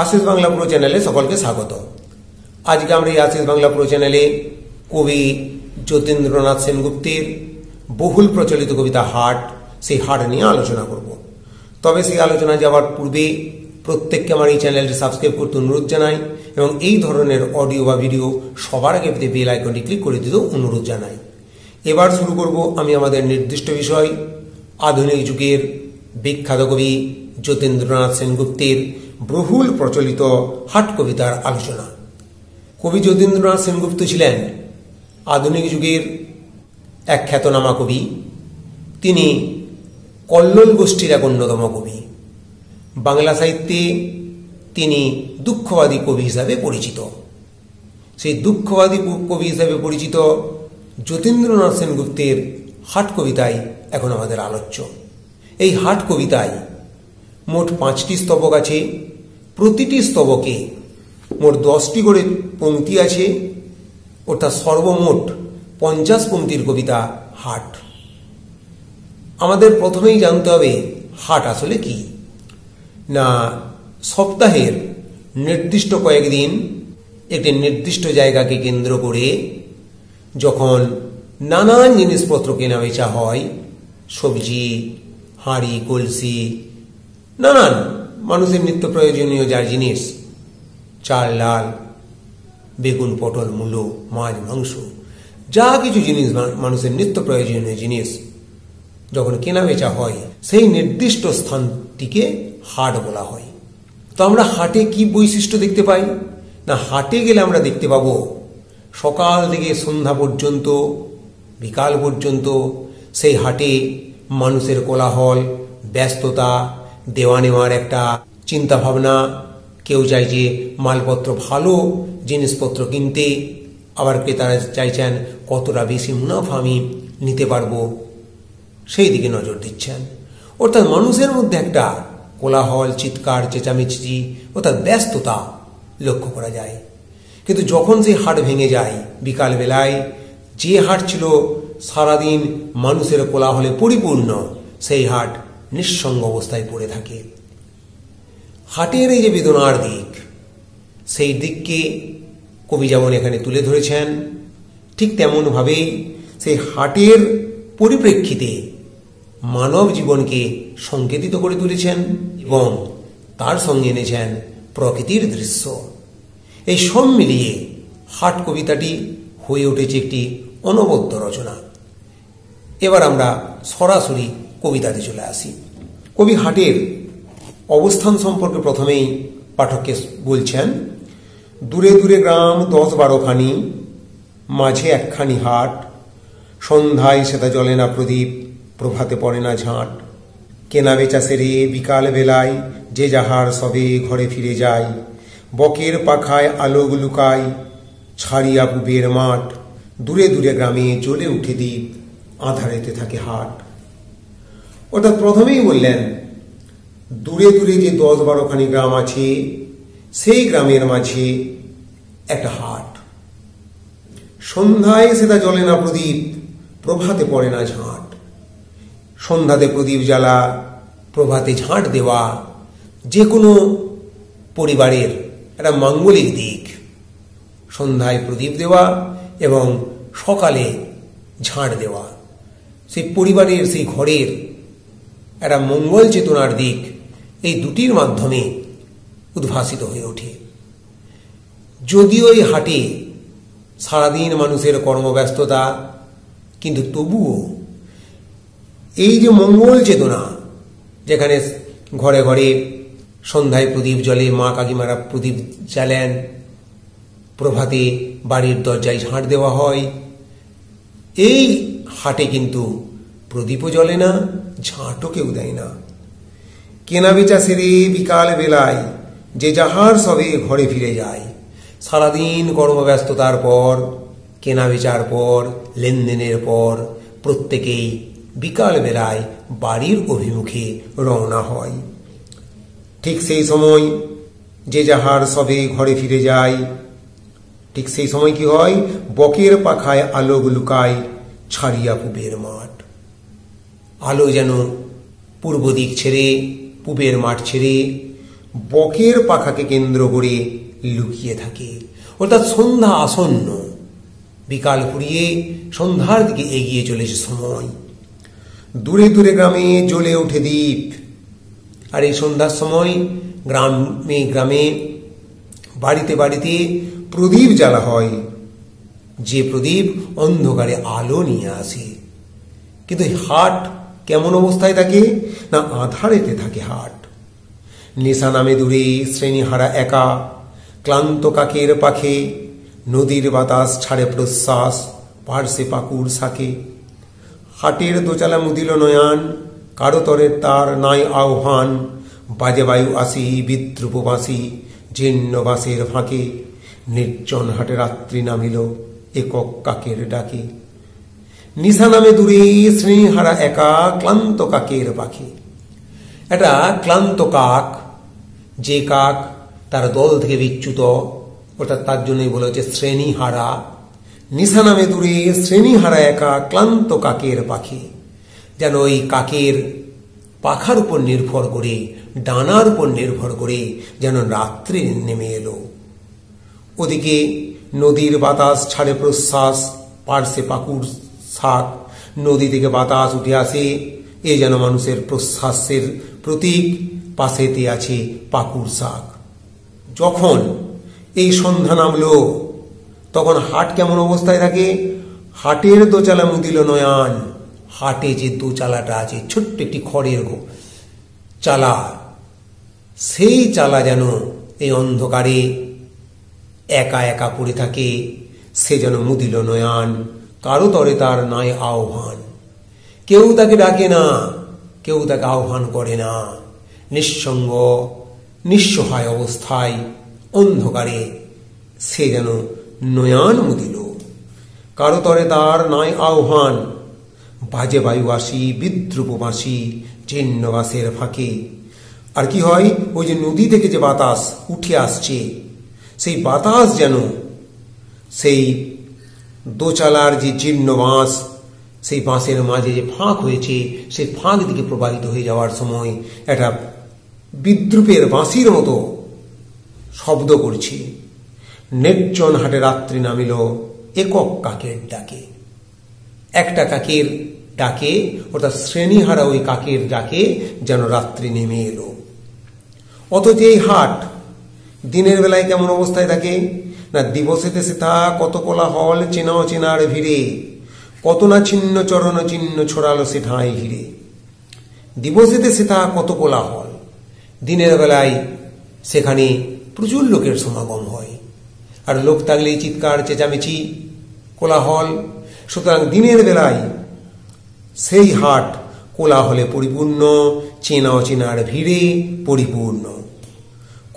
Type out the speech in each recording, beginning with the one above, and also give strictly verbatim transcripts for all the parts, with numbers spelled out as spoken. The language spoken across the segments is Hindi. आशीष बांगला प्रो चैनले सकलके स्वागत। आज के आमरा एई आशीष बांगला प्रो चैनले कवि जतीन्द्रनाथ सेनगुप्तेर बहुल प्रचलित कविता हाट सेई हाट निये आलोचना करब। तबे सेई आलोचना जावार पूर्वे प्रत्येकके आमार एई चैनलटी सबस्क्राइब करते अनुरोध जानाई एबं एई धरनेर अडियो बा भिडियो सबार आगे पेते बेल आइकनटी क्लिक करे दिते अनुरोध जानाई। एबार शुरू करब आमि आमादेर निर्दिष्ट विषय आधुनिक जुगेर विख्यात कवि जतीन्द्रनाथ सेनगुप्तेर बहुल प्रचलित हाट कवितार आलोचना। कवि जतीन्द्रनाथ सेनगुप्त छिलेन आधुनिक जुगेर एक ख्यातनामा कवि। तिनि कल्लोल गोष्ठीर एक अन्यतम कवि। बांगला साहित्ये तिनि दुःखवादी कवि हिसाबे परिचित। सेई दुःखवादी कवि हिसाबे परिचित जतीन्द्रनाथ सेनगुप्तेर हाट कविताई एखन आमादेर आलोच्य। एई हाट कविताय मोट पाँचटी स्तबक आछे। प्रतिटी स्तबके मोट दसटी करे पंक्ति आछे, अर्थात सर्वमोट पचास पंक्तिर कविता हाट। आमादेर प्रथमेई जानते हबे हाट आसले कि ना सप्ताहेर निर्दिष्ट कयेक दिन एकटी निर्दिष्ट जायगाके केंद्र करे जखन नानान जिनिसपत्र केना बेचा हय, सब्जी, हाड़ी, कलसी, नानान मानुषेर नित्य प्रयोजनीय जार जिनिस, चाल डाल, बेगुन, पटल, मूलो, माछ, मांस, जा किछु जिनिस मानुषेर नित्य प्रयोजनीय जिनिस जखन केना बेचा हय सेई निर्दिष्ट स्थानটিকে हाट बला हय। तो आमरा हाटे कि বৈশিষ্ট্য देखते पाई ना? हाटे गेले आमरा देखते पाबो सकाल থেকে সন্ধ্যা পর্যন্ত, বিকাল পর্যন্ত সেই হাটে মানুষের কোলাহল, ব্যস্ততা, देवा नेवार एक चिंता भावना। क्यों चाहिए मालपत्र भलो जिनिसपत्र किनते, आबार क्रेतारा चाइछेन कतटा बेशी मुनाफा आमि निते पारबो सेई दिके नजर दिच्छेन। अर्थात मानुषेर मध्य एक कोलाहल, चित्कार, चेचामेचि, अर्थात व्यस्तता लक्ष्य करा जाए। किन्तु जखन सेई हाट भेंगे जाए बिकाल बेलाय, जे हाट छिलो सारा दिन मानुषेर कोलाहले परिपूर्ण सेई हाट निःसंग अवस्थाय पड़े थाके। हाटेर एई जे बेदनार दिक सेई दिकके कवि जेमन एखाने तुले धरेछेन ठीक तेमन भावेई सेई हाटेर परिप्रेक्षिते मानव जीवनके संकेतित करे तुलेछेन एबं तार संगे এনেছেন प्रकृतिर दृश्य। एई सब मिलिए हाट कविताटी हये उठेছে একটি অনবদ্য রচনা। এবার আমরা সরাসরি कविताते चले आसि। कवि हाटेर अवस्थान सम्पर्के प्रथमेई पाठकके बोलछेन, दूरे दूरे ग्राम दस बारो खानी, माझे एकखानी हाट, सन्ध्याय सेता जले ना प्रदीप, प्रभाते पड़े ना झाट, केना बेचा सेरे बिकाल बेलाय, जे जाहार सबे घरे फिरे जाय, बकेर पाखाय आलो लुकाय, छाड़िया पुबेर माठ, दूरे दूरे ग्रामे जले उठे दीप, आधारेते थाके हाट। अर्थात प्रथमेई बोललेन दूरे दूरे जे दस बारो खानी ग्राम आछे सेई ग्रामेर माझे एकटा हाट, सन्ध्याय सेता जले ना प्रदीप, प्रभाते पड़े ना झाट। सन्ध्याते प्रदीप জ্বালা, প্রভাতে ঝাঁট দেওয়া যে কোনো পরিবারের একটা মাঙ্গলিক দিক। সন্ধ্যায় প্রদীপ দেওয়া এবং সকালে ঝাঁট দেওয়া সেই পরিবারের, সেই ঘরের एक मंगल चेतनार दिक ये दुटिर माध्यमे उद्भासित हये ओठे। यदिओ हाटे सारा दिन मानुषेर कर्मव्यस्तता, किन्तु तबुओ एई जे मंगल चेतना जेखाने घरे घरे सन्ध्याय प्रदीप जले, मा काकिमारा प्रदीप জ্বালেন, प्रभाते बाड़ीर दरजाय झाँट देवा हय, एई हाटे किन्तु प्रदीपो जले ना, झाँटो केउ देय ना। केना बेचा सेरे बिकाल बेलाय, जे जाहार सबे घरे फिरे जाय, सारा दिन कर्मव्यस्ततार पर, केना बेचार पर, लेनदेनेर पर प्रत्येकेई बिकाल बेलाय बाड़ीर अभिमुखे रवना हय। ठीक सेई समय जे जाहार सबे घरे फिरे जाय, ठीक सेई समय कि हय बकेर पाखाय आलो लुकाय, छाड़िया पुबेर माठ। आलो जेन पूर्व दिक छेड़े, पूबेर माठ छेड़े বকের পাখাকে কেন্দ্র করে লুকিয়ে থাকে। অর্থাৎ সন্ধ্যা আসন্ন, বিকাল ফুরিয়ে সন্ধ্যার দিকে এগিয়ে চলেছে সময়। দূরে দূরে গ্রামে জ্বলে ওঠে দ্বীপ। আর এই সন্ধ্যার সময় গ্রামে গ্রামে বাড়িতে বাড়িতে প্রদীপ জ্বালা হয়, যে প্রদীপ অন্ধকারে আলো নিয়ে আসে। কিন্তু হাট কেমন অবস্থায় থাকে না, আধারেতে থাকে হাট। নেশা নামে দূরে শ্রেণীহারা একা, ক্লান্ত কাকের পাখে নদীর বাতাস ছাড়ে প্রশ্বাস, পার্শ্বে পাকুড় শাকে। হাটের দোচালা মুদিল নয়ান, কারো তরের তার নাই আহ্বান। বাজে বায়ু আসি বিদ্রুপ বাঁশি জীর্ণ বাঁশের ফাঁকে, নির্জন হাটে রাত্রি নামিল একক কাকের ডাকে। নিশা নামে দূরে শ্রেণীহারা একা, ক্লান্ত কাকের পাখে। এটা ক্লান্ত কাক, যে কাক তার দল থেকে বিচ্যুত, অর্থাৎ তার জন্যই বলা হচ্ছে শ্রেণীহারা। নিশা নামে দূরে শ্রেণীহারা একা, ক্লান্ত কাকের পাখি। যেন ওই কাকের পাখার উপর নির্ভর করে, ডানার উপর নির্ভর করে যেন রাত্রি নেমে এলো। ওদিকে নদীর বাতাস ছাড়ে প্রশ্বাস, পার্শ্বে পাকুড় শাক। নদী থেকে বাতাস উঠে আসে, এ যেন মানুষের প্রশ্বাসের প্রতীক। পাশেতে আছে পাকুড় শাক। যখন এই সন্ধ্যা নামলো তখন হাট কেমন অবস্থায় থাকে? হাটের দোচালা মুদিল নয়ান। হাটে যে দোচালাটা আছে, ছোট্ট একটি খড়ের চালা, সেই চালা যেন এই অন্ধকারে একা একা পড়ে থাকে। সে যেন মুদিল নয়ান, কারো তরে তার নাই আহ্বান। কেউ তাকে ডাকে না, কেউ তাকে আহ্বান করে না। নিঃসঙ্গ নিঃসহায় অবস্থায় অন্ধকারে সে যেন নয়ান মুদিল, কারো তরে তার নয় আহ্বান। বাজে বায়ু আসি বিদ্রুপ বাঁশি জীর্ণ বাঁশের ফাঁকে। আর কি হয়, ওই যে নদী থেকে যে বাতাস উঠে আসছে, সেই বাতাস যেন সেই দোচালার যে জীর্ণ বাঁশ, সেই বাঁশের মাঝে যে ফাঁক হয়েছে, সেই ফাঁক দিকে প্রবাহিত হয়ে যাওয়ার সময় একটা বিদ্রুপের বাঁশির মতো শব্দ করছে। নির্জন হাটে রাত্রি নামিল একক কাকের ডাকে। একটা কাকের ডাকে, অর্থাৎ শ্রেণীহারা ওই কাকের ডাকে যেন রাত্রি নেমে এলো। অথচ এই হাট দিনের বেলায় কেমন অবস্থায় থাকে না, দিবসেতে সেথা কত কোলাহল চেনা অচেনার ভিড়ে, কত না ছিন্ন চরণ চিহ্ন ছড়ালো সেথায় হিড়ে। দিবসেতে সেথা কত কোলাহল, দিনের বেলায় সেখানে প্রচুর লোকের সমাগম হয়। আর লোক থাকলেই চিৎকার চেঁচামেচি কোলাহল। সুতরাং দিনের বেলায় সেই হাট কোলাহলে পরিপূর্ণ, চেনা অচেনার ভিড়ে পরিপূর্ণ,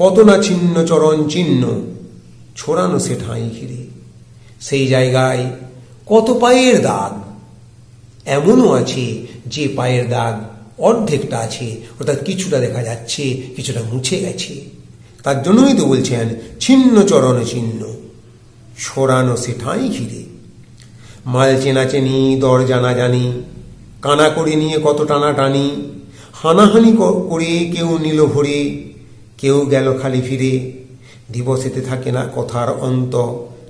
কত না ছিন্ন চরণ চিহ্ন ছড়ানো সে ঠাঁই ঘিরে। সেই জায়গায় কত পায়ের দাগ এমনও আছে যে পায়ের দাগ অর্ধেকটা আছে, অর্থাৎ কিছুটা দেখা যাচ্ছে, কিছুটা মুছে গেছে। তার জন্যই তো বলছেন ছিন্ন চরণ চিহ্ন ছড়ানো সে ঠাঁই ঘিরে। মাল চেনা চেনি দর জানা জানি, কানা করে নিয়ে কত টানা টানি। হানাহানি করে কেউ নিল ভরে, কেউ গেল খালি ফিরে। দিবসেতে থাকে না কথার অন্ত,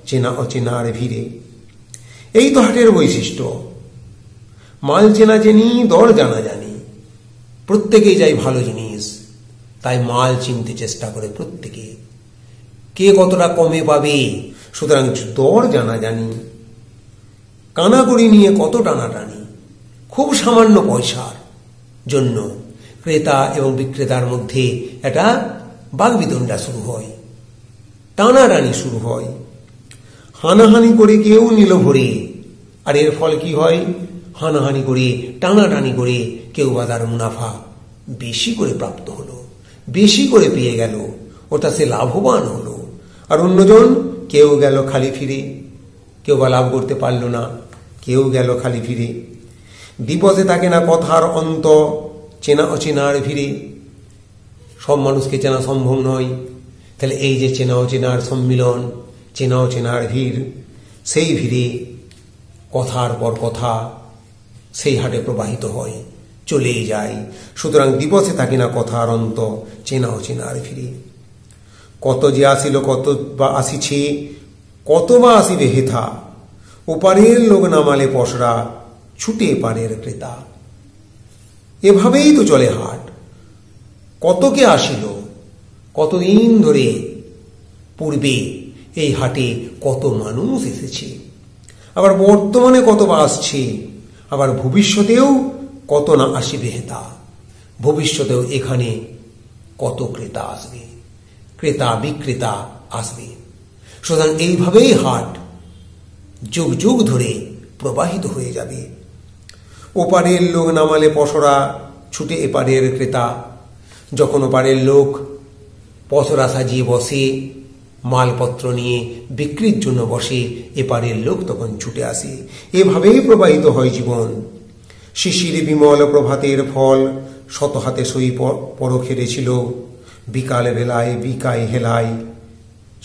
চেনা অচেনার ভিড়ে। এই তো হাটের বৈশিষ্ট্য, মাল চেনা চেনি দর জানা জানি। প্রত্যেকেই যায় ভালো জিনিস, তাই মাল চিনতে চেষ্টা করে প্রত্যেকে, কে কতটা কমে পাবে। সুতরাং দর জানা জানি, কানাকড়ি নিয়ে কত টানাটানি। খুব সামান্য পয়সার জন্য ক্রেতা এবং বিক্রেতার মধ্যে এটা বাগবিতণ্ডা শুরু হয়, টানাটানি শুরু হয়। হানাহানি করে কেউ নিল ভরে, আর এর ফল কি হয়, হানাহানি করে টানাটানি করে কেউ বা তার মুনাফা বেশি করে প্রাপ্ত হলো, বেশি করে পেয়ে গেল, ওটা সে লাভবান হলো। আর অন্যজন কেউ গেল খালি ফিরে, কেউ বা লাভ করতে পারল না, কেউ গেল খালি ফিরে। বিপদে থাকে না কথার অন্ত, চেনা অচেনার ভিড়ে। সব মানুষকে চেনা সম্ভব নয়, তাহলে এই যে চেনা অচেনার সম্মিলন, চেনা অচেনার ভিড়, সেই ভিড়ে কথার পর কথা সেই হাটে প্রবাহিত হয়। चले जाए सूतरां दिवसे थाके ना कथार अंत चेना अचेना आर फिरे कत जे आसिल कत बा आसिछे कत बा आसिबे हेथा ओपारेर लोक नामाले पशरा छुटे पारेर क्रेता एभावेई तो चले हाट कत के आसिल कतदिन धरे पूर्वे এই হাটে কত মানুষ এসেছে আবার বর্তমানে কত বা আসছে আবার ভবিষ্যতেও কত না আসবে হেতা ভবিষ্যতেও এখানে কত ক্রেতা আসবে ক্রেতা বিক্রেতা আসবে সুতরাং এইভাবেই হাট যুগ যুগ ধরে প্রবাহিত হয়ে যাবে ওপারের লোক নামালে পশরা ছুটে এপারের ক্রেতা যখন ওপারের লোক পশরা সাজিয়ে বসে मालपत्र निये बिक्रिर जोन्नो बसे एपारेर लोक तखन छुटे आसे एभावेई प्रवाहित हय जीवन शिशिर विमल प्रभातेर फल शत हाते सई परखेरे छिलो बिकाल बेलाय बिकाय हेलाय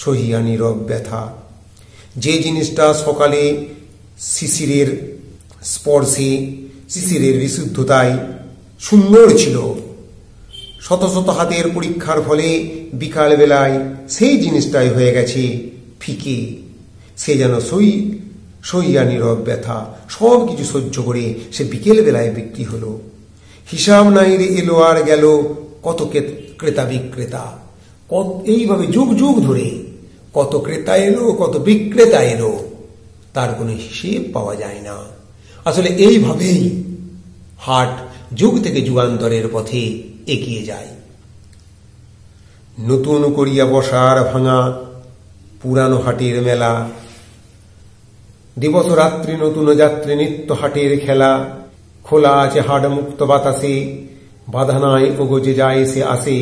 सहिया नीरव व्यथा जे जिनिसटा सकाले शिशिरेर स्पर्शे शिशिरेर विशुद्धताय सुंदर छिलो शत शत हातेर परीक्षार फले बिकाल बेलाय सेई जिनिसटाई हये गेछे फिके से जेन सई सईया नीरव व्यथा सब किछु सह्य करे से बिकेल बेलाय बिक्री हलो हिसाब नाई रे एलो आर गेलो कत क्रेता बिक्रेता एइभावे जुग जुग धरे कत क्रेता एलो कत बिक्रेता एलो तार कोनो हिसेब पावा जाय ना आसले एइभावेई हाट जुग थेके जुगान्तरेर पथे एगिए जाए नतून करिया बसार भांगा पुरानो हाटेर मेला दिवस रात्रि नतून यात्री नित्य हाटेर खेला खोला आछे हाट मुक्त बातासे बाधा नाय ओगोजे जाए से आसे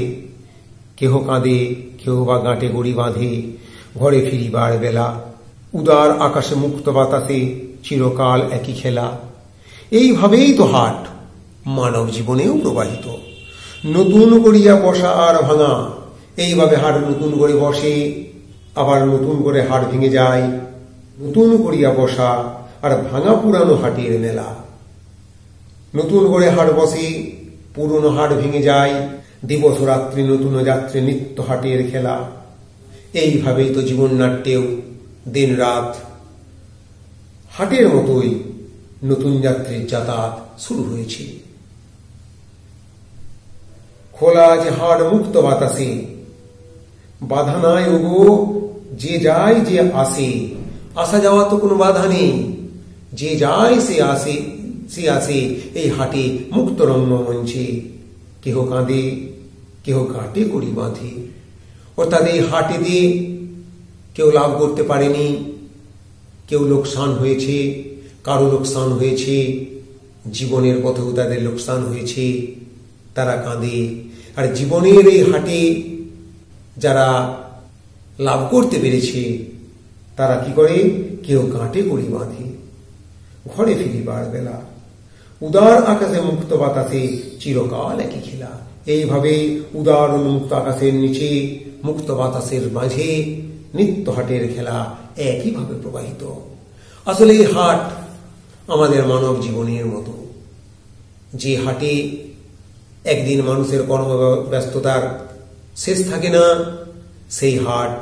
केह काँदे केह बा गाँटे गड़ी बाँधे घरे फिरिबार बेला उदार आकाशे मुक्त बातासे चिरकाल एकी खेला एइभावेई तो हाट मानव जीवनेও প্রবাহিত নতুন করিয়া বসা আর ভাঙা এইভাবে হাট নতুন করে বসে আবার নতুন করে হাট ভেঙে যায় নতুন করিয়া বসা আর ভাঙা পুরানো হাটের মেলা নতুন করে হাট বসে পুরনো হাট ভেঙে যায় দিবস রাত্রি নতুন যাত্রী নিত্য হাটের খেলা এইভাবেই তো জীবন নাট্যেও দিন রাত হাটের মতোই নতুন যাত্রীর যাতায়াত শুরু হয়েছে खोला जे हाट मुक्त बतासे बाधा नाय ओगो जे जाय जे आसे आसा जावा तो कोनो बाधा नेई जे जाय से आसे से आसे ए हाटे मुक्त रंगमंचे केह काँदे केह घाटे कड़ी बाँधे अर्थात ए हाटेते केउ लाभ करते पारेनी केउ लोकसान होयेछे कारो लोकसान होयेछे जीवनेर पथेओ तादेर लोकसान होयेछे तारा काँदे আর জীবনের এই হাটে যারা লাভ করতে পেরেছে তারা কি করে কেউ ঘাটে গড়ি বাঁধে ঘরে ফিরিবার বেলা উদার আকাশে মুক্ত বাতাসে চিরকাল একই খেলা এইভাবে উদার মুক্ত আকাশের নিচে মুক্ত বাতাসের মাঝে নিত্য হাটের খেলা একইভাবে প্রবাহিত আসলে এই হাট আমাদের মানব জীবনের মতো যে হাটে एक दिन मानुषेर कर्म व्यस्ततार शेष थाके ना सेई हाट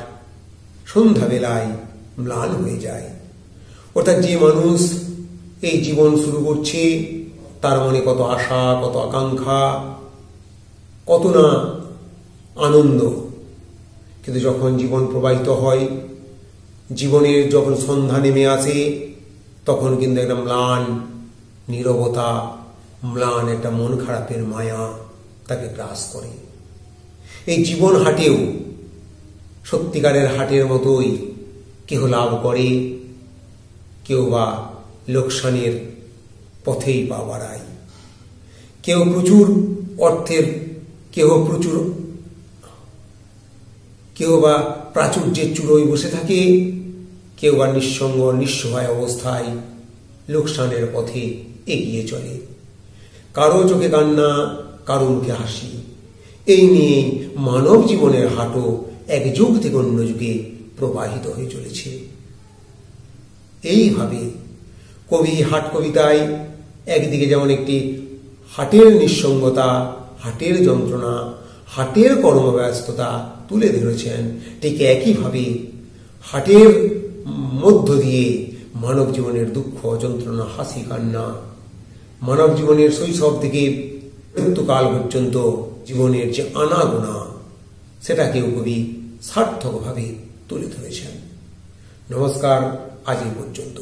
सन्ध्या बेलाय म्लान हये जाए अर्थात जे मानुष एई जीवन शुरू करछे तार मने कत आशा कत आकांक्षा कत ना आनंद किन्तु जखन जीवन प्रवाहित हय जीवनेर जखन सन्ध्या नेमे आसे तखन किन्तु एकटा म्लान नीरबता म्लान एक मन खरापेर माया ताके ग्रास करे ए जीवन हाटेओ सत्यिकारेर हाटेर मतोई केह लाभ करे केउ बा लोकसानेर पथेई पा बाड़ाय केउ प्रचुर अर्थेर केउ प्रचुर केउ बा प्राचुर्যের চূড়োয় बसे थाके केउ बा निस्संग निस्सहाय अवस्थाय लोकसानेर पथे एगिए चले कारो चोखे कान्ना कारो मुखे हासि एई निये मानव जीवनेर हाटो एक जुग थेके अन्य जुगे प्रवाहित हये चलेछे एई भावे कवि हाट कविताय एकदिके जेमन एकटी हाटेर निस्संगता हाटेर यंत्रणा हाटेर कर्मव्यस्तता तुले धरेছেন। ठीक एकই ভাবে हाटेर मध्य दिए मानव जीवनेर दुख यंत्रणा हासि कान्ना मानव जीवनेर शैशव থেকে মৃত্যুকাল পর্যন্ত জীবনের যে আনাগোনা সেটাকে কবি সার্থকভাবে তুলে ধরেছেন। নমস্কার, আজ এই পর্যন্ত।